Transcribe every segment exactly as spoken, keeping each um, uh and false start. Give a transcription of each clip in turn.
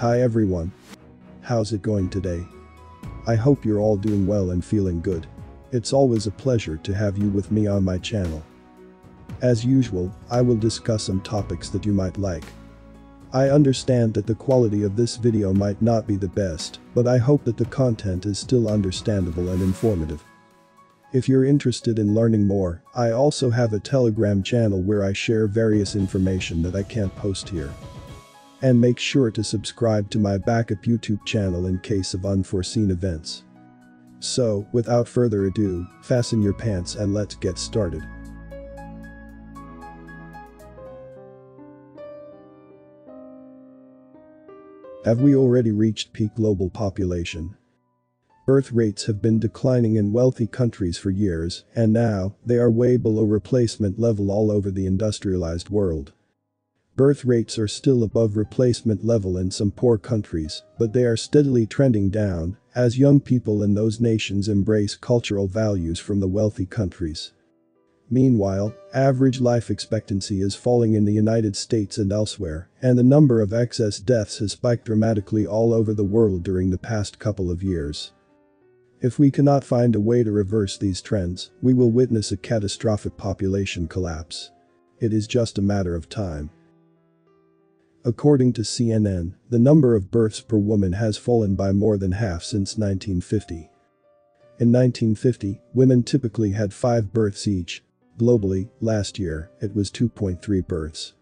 Hi everyone. How's it going today? I hope you're all doing well and feeling good. It's always a pleasure to have you with me on my channel. As usual, I will discuss some topics that you might like. I understand that the quality of this video might not be the best, but I hope that the content is still understandable and informative. If you're interested in learning more, I also have a Telegram channel where I share various information that I can't post here. And make sure to subscribe to my backup YouTube channel in case of unforeseen events. So, without further ado, fasten your pants and let's get started. Have we already reached peak global population? Birth rates have been declining in wealthy countries for years, and now, they are way below replacement level all over the industrialized world. Birth rates are still above replacement level in some poor countries, but they are steadily trending down, as young people in those nations embrace cultural values from the wealthy countries. Meanwhile, average life expectancy is falling in the United States and elsewhere, and the number of excess deaths has spiked dramatically all over the world during the past couple of years. If we cannot find a way to reverse these trends, we will witness a catastrophic population collapse. It is just a matter of time. According to C N N, the number of births per woman has fallen by more than half since nineteen fifty. In nineteen fifty, women typically had five births each. Globally, last year, it was two point three births.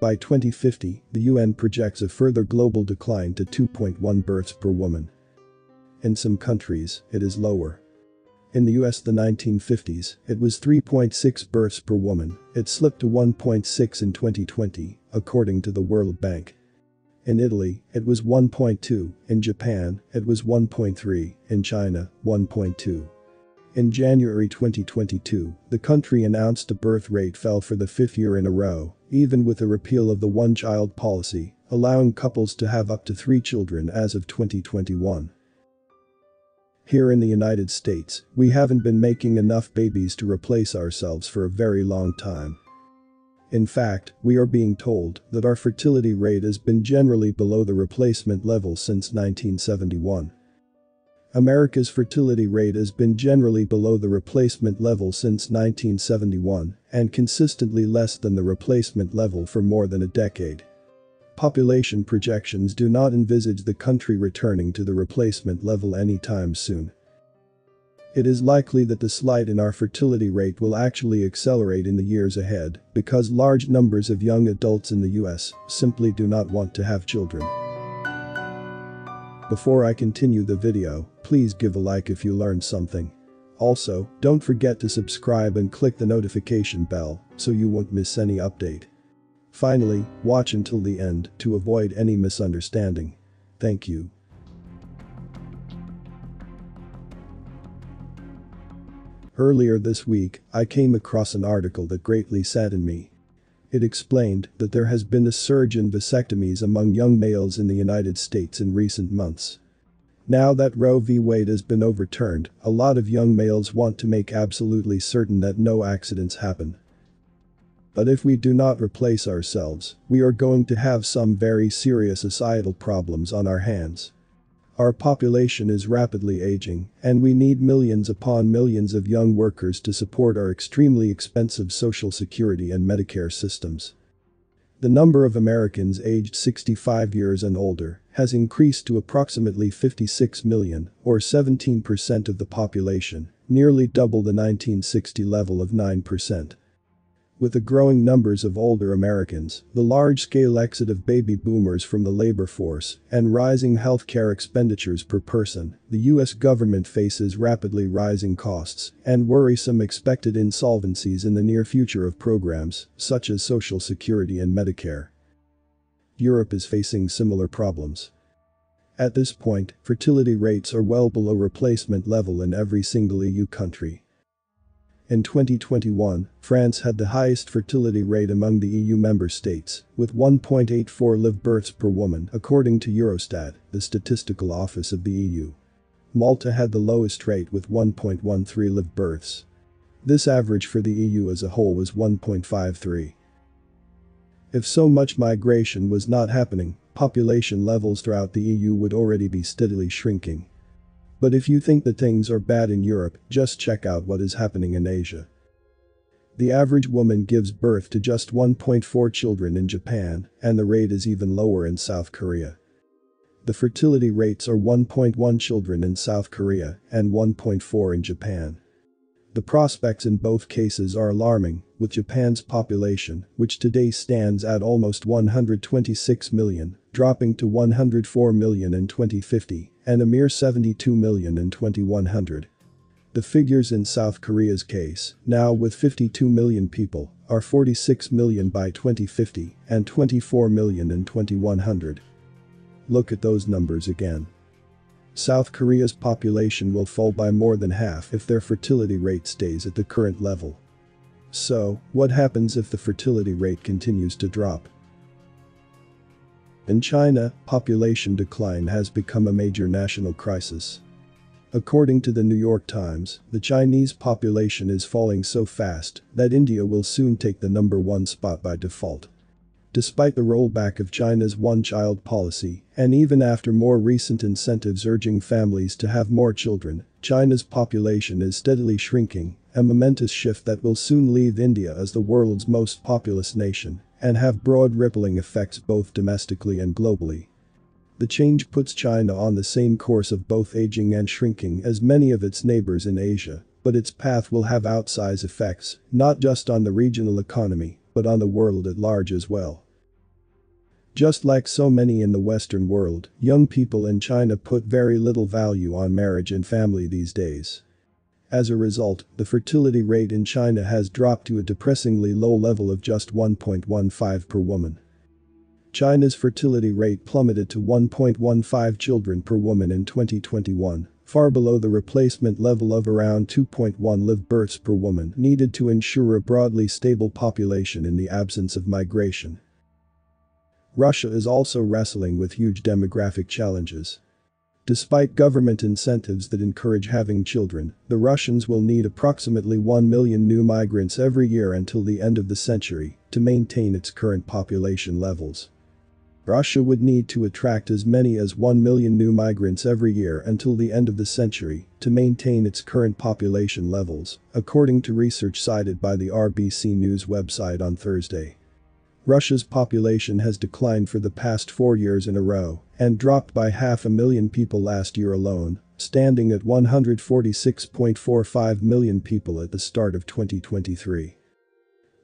By twenty fifty, the U N projects a further global decline to two point one births per woman. In some countries, it is lower. In the U S the nineteen fifties, it was three point six births per woman, it slipped to one point six in twenty twenty, according to the World Bank. In Italy, it was one point two, in Japan, it was one point three, in China, one point two. In January twenty twenty-two, the country announced the birth rate fell for the fifth year in a row, even with the repeal of the one-child policy, allowing couples to have up to three children as of twenty twenty-one. Here in the United States, we haven't been making enough babies to replace ourselves for a very long time. In fact, we are being told that our fertility rate has been generally below the replacement level since nineteen seventy-one. America's fertility rate has been generally below the replacement level since nineteen seventy-one and consistently less than the replacement level for more than a decade. Population projections do not envisage the country returning to the replacement level anytime soon. It is likely that the slide in our fertility rate will actually accelerate in the years ahead because large numbers of young adults in the U S simply do not want to have children. Before I continue the video, please give a like if you learned something. Also, don't forget to subscribe and click the notification bell so you won't miss any update. Finally, watch until the end to avoid any misunderstanding. Thank you. Earlier this week, I came across an article that greatly saddened me. It explained that there has been a surge in vasectomies among young males in the United States in recent months. Now that Roe v. Wade has been overturned, a lot of young males want to make absolutely certain that no accidents happen. But if we do not replace ourselves, we are going to have some very serious societal problems on our hands. Our population is rapidly aging, and we need millions upon millions of young workers to support our extremely expensive Social Security and Medicare systems. The number of Americans aged sixty-five years and older has increased to approximately fifty-six million, or seventeen percent of the population, nearly double the nineteen sixty level of nine percent. With the growing numbers of older Americans, the large-scale exit of baby boomers from the labor force, and rising healthcare expenditures per person, the U S government faces rapidly rising costs and worrisome expected insolvencies in the near future of programs such as Social Security and Medicare. Europe is facing similar problems. At this point, fertility rates are well below replacement level in every single E U country. In twenty twenty-one, France had the highest fertility rate among the E U member states, with one point eight four live births per woman according to Eurostat, the statistical office of the E U. Malta had the lowest rate with one point one three live births. This average for the E U as a whole was one point five three. If so much migration was not happening, population levels throughout the E U would already be steadily shrinking. But if you think that things are bad in Europe, just check out what is happening in Asia. The average woman gives birth to just one point four children in Japan, and the rate is even lower in South Korea. The fertility rates are one point one children in South Korea and one point four in Japan. The prospects in both cases are alarming, with Japan's population, which today stands at almost one hundred twenty-six million, dropping to one hundred four million in twenty fifty, and a mere seventy-two million in twenty one hundred. The figures in South Korea's case, now with fifty-two million people, are forty-six million by twenty fifty and twenty-four million in twenty one hundred. Look at those numbers again. South Korea's population will fall by more than half if their fertility rate stays at the current level. So, what happens if the fertility rate continues to drop? In China, population decline has become a major national crisis. According to the New York Times, the Chinese population is falling so fast that India will soon take the number one spot by default. Despite the rollback of China's one-child policy, and even after more recent incentives urging families to have more children, China's population is steadily shrinking, a momentous shift that will soon leave India as the world's most populous nation and have broad rippling effects both domestically and globally. The change puts China on the same course of both aging and shrinking as many of its neighbors in Asia, but its path will have outsized effects, not just on the regional economy, but on the world at large as well. Just like so many in the Western world, young people in China put very little value on marriage and family these days. As a result, the fertility rate in China has dropped to a depressingly low level of just one point one five per woman. China's fertility rate plummeted to one point one five children per woman in twenty twenty-one, far below the replacement level of around two point one live births per woman needed to ensure a broadly stable population in the absence of migration. Russia is also wrestling with huge demographic challenges. Despite government incentives that encourage having children, the Russians will need approximately one million new migrants every year until the end of the century to maintain its current population levels. Russia would need to attract as many as one million new migrants every year until the end of the century to maintain its current population levels, according to research cited by the R B C News website on Thursday. Russia's population has declined for the past four years in a row and dropped by half a million people last year alone, standing at one hundred forty-six point four five million people at the start of twenty twenty-three.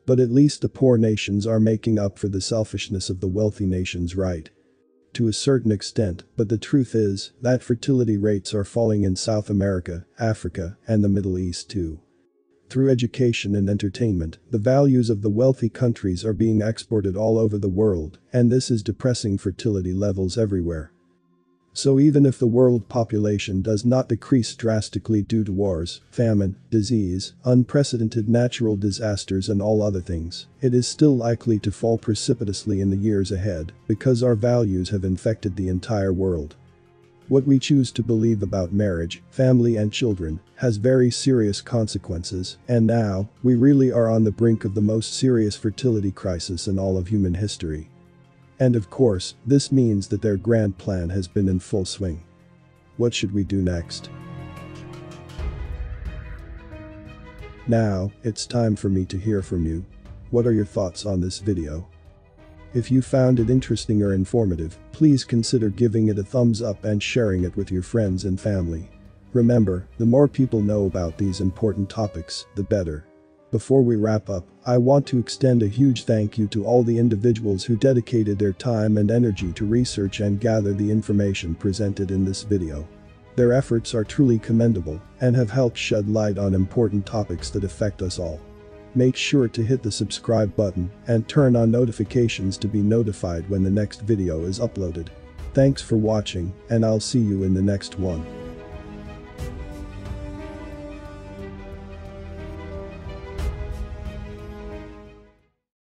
But at least the poor nations are making up for the selfishness of the wealthy nations, right? To a certain extent, but the truth is that fertility rates are falling in South America, Africa, and the Middle East too. Through education and entertainment, the values of the wealthy countries are being exported all over the world, and this is depressing fertility levels everywhere. So even if the world population does not decrease drastically due to wars, famine, disease, unprecedented natural disasters and all other things, it is still likely to fall precipitously in the years ahead, because our values have infected the entire world. What we choose to believe about marriage, family and children has very serious consequences, and now, we really are on the brink of the most serious fertility crisis in all of human history. And of course, this means that their grand plan has been in full swing. What should we do next? Now, it's time for me to hear from you. What are your thoughts on this video? If you found it interesting or informative, please consider giving it a thumbs up and sharing it with your friends and family. Remember, the more people know about these important topics, the better. Before we wrap up, I want to extend a huge thank you to all the individuals who dedicated their time and energy to research and gather the information presented in this video. Their efforts are truly commendable and have helped shed light on important topics that affect us all. Make sure to hit the subscribe button and turn on notifications to be notified when the next video is uploaded. Thanks for watching, and I'll see you in the next one.